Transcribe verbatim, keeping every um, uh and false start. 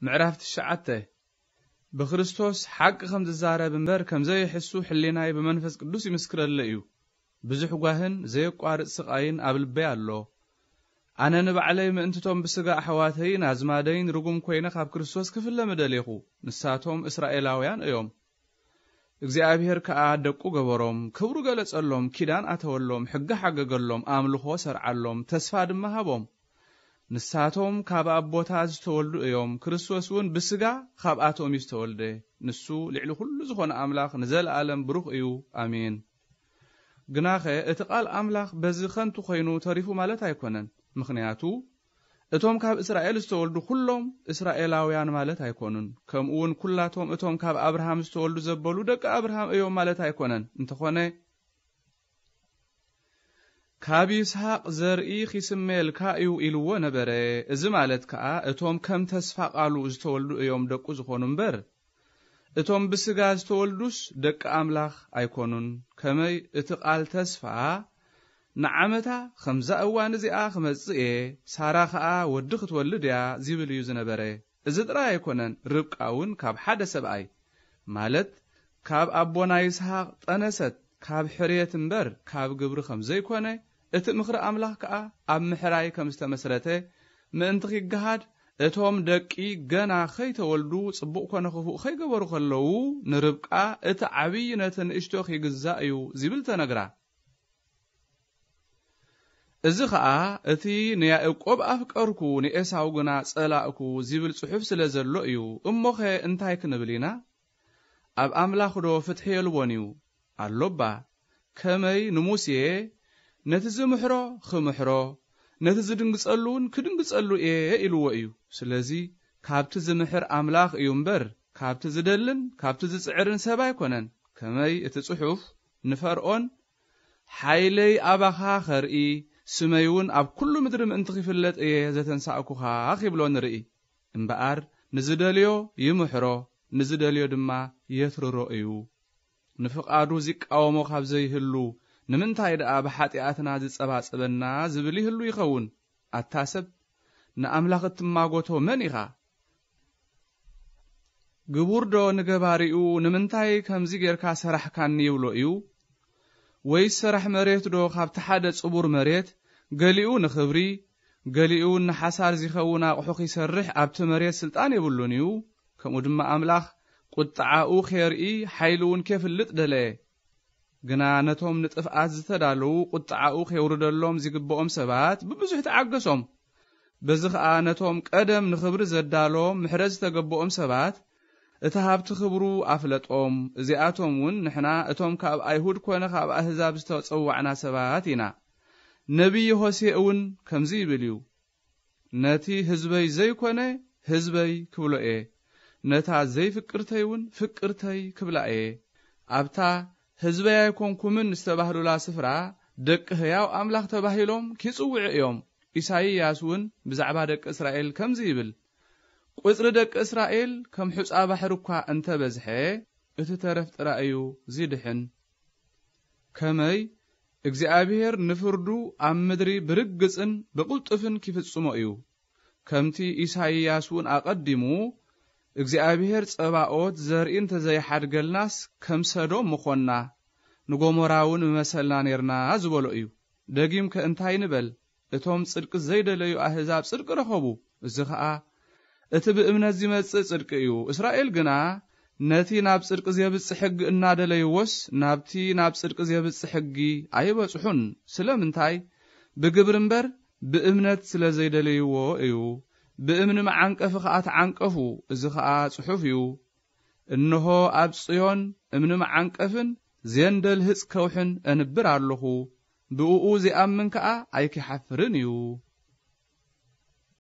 معرفة الشعاتة بخريستوس حق خمز الزارة بمبر كم زي حسو حليناي بمنفس قدوسي مسكر اللقيو بزح قاهن زي قارئ سقاين قبل بيالو أنا نبع علي ما أنتم بسقاء حواتين أزمادين رقم كوينة خاب كريستوس كفل لمداليخو نساتهم إسرائيلاويان أيوم እግዚአብሔር ከአ ደቁ ገበሮም ክብሩ ገለጸሎም ኪዳን አተወሎም ሕግ ሐገገሎም አምልኾ ሰርዓሎም ተስፋ ድማ ሃቦም ንሳቶም ካብ አቦታ ዝተወልዱ እዮም ክርስቶስ ውን ብስጋ ካብ አቶም ይስተወልደ ንሱ ልዕሊ ሁሉ ዝኾነ አምላኽ ንዘለዓለም ብሩኽ እዩ አሜን ግናኸ እቲ ቃል አምላኽ በዚ ኸንቱ ኮይኑ ተሪፉ ማለት ኣይኮነን ምኽንያቱ እቶም ካብ እስራኤል ዝተወልዱ ሁሉም እስራኤላውያን ማለት ኣይኮኑን ከምኡ ውን ኩላቶም እቶም ካብ አብርሃም ዝተወልዱ ዘበሉ ደቀ አብርሃም እዮም ማለት ኣይኮነን እንተኾነ ካብ ይስሐቅ ዘርኢ ኺስሜል ካዩ ኢልዎ ነበረ እዚ ማለት ከዓ እቶም ከም ተስፋ ቃሉ ዝተወልዱ እዮም ደቁ ዝኾኑ እምበር እቶም ብስጋ ዝተወልዱስ ደቀ አምላኽ ኣይኮኑን ከመይ እቲ ቃል ተስፋ نعمتا خمزة اوان زي آخمت زي ساراخا ودخت والديا زي بليوز نبري ازد راي كونن ربك اون كاب حدا سبعي مالت كاب ابونا يسحاق تنست كاب حرية انبر كاب قبر خمزة كونه ات مخر املاح كا اب محراي كمستمسرته ما انتخي قهد اتهم دكي جنا خيت والدو صبوق كونه خفوق خي قبر خلو نربك ات عبينة اشتوخي قزائيو زي بلتا نقرأ እዚ ኸዓ እቲ ንያዕቆብ ኣፍቀርኩ ንኤሳው ግና ጸላእኩ ዝብል ጽሑፍ ስለ ዘሎ እዩ እሞኸ እንታይ ክንብልና ኣብ ኣምላኽ ዶ ፍትሕ የልቦን እዩ ኣሎባ ከመይ ንሙሴ ነቲ ዝምሕሮ ክምሕሮ ነቲ ዝድንግጸሉን ክድንግጸሉ እየ ኢልዎ እዩ ስለዚ ካብቲ ዝምሕር ኣምላኽ እዩ እምበር ካብቲ ዝደልን ካብቲ ዝጽዕርን ሰብ ኣይኮነን ከመይ እቲ ጽሑፍ ንፈርኦን ሓይለይ ኣባኻ ኸርኢ سميون أب كل مدرم انتخي فلت إيه زتنساقو خاخي بلون رئي انبقار نزداليو يمحرو نزداليو دما يثررو إيو نفق آدو زيك أو موخاب زي هلو نمن تايد آب حاتي آتنا زي سبات سبنا زبلي هلو يخون التاسب نأملاق تماغوتو منيخا قبوردو نقباريو نمن تايد كمزي غيركا سرحكان نيولو إيو ويسرح مريت دو خاب تحادث أبور مريت قليون خبري قليون حسار زيخونا وحقي سرح أبت مريت سلطاني بلونيو كمدم أملاخ قد تعاو خيرئي حيلون كيف اللت دلي قنانتهم نتفقات زتدالو قد تعاو خيرو دلوم زيقبوهم سبات ببزح تعقسهم بزخ آنتهم قدم نخبر زدالوم محرز تقبوهم سبات اتهاب تخبرو أفلت أم زياتهم ون نحنا اتهم كاب أيهود كونا كاب أهزاب استوعنا سباتنا نبي هوسيئون كمزي بليو نتي هزبي زي كونا هزبي كبلا اي نتا زي فكرتيون فكرتي كبلا اي أبتا هزبي يكون كومن استبهلو لا سفرا دك هياو أملاخ تبهلوم كيسوع يوم إساياس ون بزعبا دك إسرائيل كمزي بل وإسردك إسرائيل كم حس أبحركها أنت بزحي اتترفت رأيو زيدحن كمي إجزابير نفردو عم مدري برقزن بقلطفن كيف تسمعيو كمتي إسحاياسون أقدمو إجزابير تسبعوت زرين تزي حرقل ناس كم سدوم مخونا نقومراون مثلا نيرنا أزبولئيو دقيم كأنتاي نبل اتهم صدق زيد ليو أهزاب صدق رخبو الزخاء اتب امنا زيمت صدق እዩ اسرائيل ግና ነቲ ናብ ጽድቅ ዘብጽ ሕግ እናደለይወስ ናብቲ ናብ ጽድቅ ዘብጽ ሕጊ ኣይበጽሑን ስለምንታይ ብግብር እምበር ብእምነት ስለዘይደለይዎ እዩ ብእምን ማዓንቀፍ ኸኣት ዓንቀፉ እዚ ኸኣ ጽሑፍ እዩ እንሆ ኣብ ጽዮን እምን ማዓንቀፍን ዘንደል ህጽ ከውሕን እንብር ኣለኹ ብኡኡ ዘኣምን ከዓ ኣይክሓፍርን እዩ